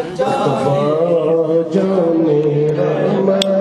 मुस्तफा जान ए रहमत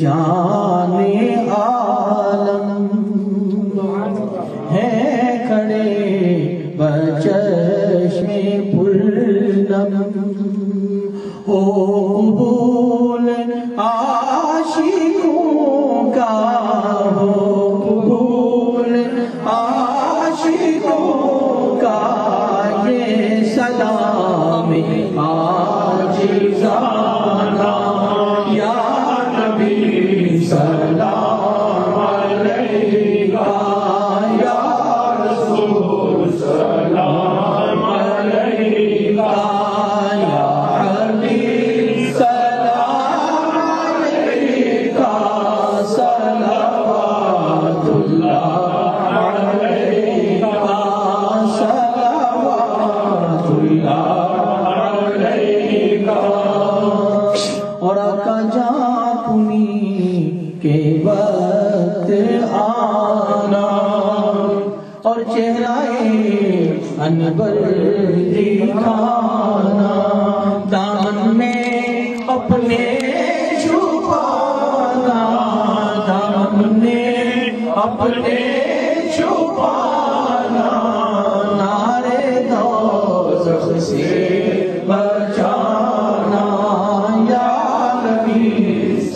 जाने आलम है खड़े बचश्मे पुरनम ओ बोल आशिकों का हो बोल आशिकों का ये सलाम आजिज़ाना या नबी सलाम अलैका या रसूल सलाम अलैका या हबीब सलाम अलैका सलावतुल्लाह अलैका सलावतुल्लाह के वक्त आना और चेहराए अनबर दिखाना दामन में अपने छुपाना दामन में अपने छुपाना नारे दौलत से बचाना या नबी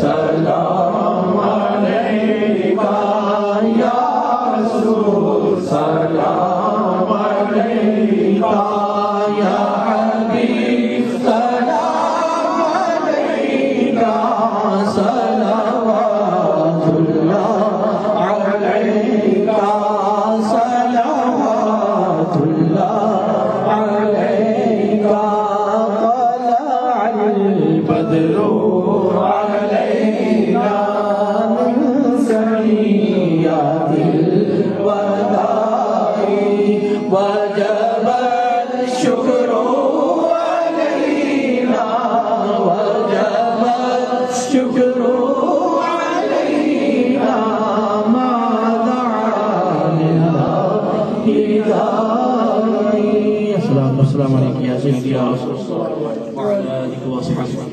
सलाम सलाम अलैका या हबीब सलाम अलैका सलावतुल्लाह अलैका सलावतुल्लाह अलैका तलअल बद्रु अलैना मिन सय्यिआतिल वदा वजबत शुक्रो अलैना वजबत शुक्रो अलैना मा दअाना इला अस्सलाम वालेकुम या सय्यदी या रसूल सल्लल्लाहु अलैहि व आलिहि व सल्लम।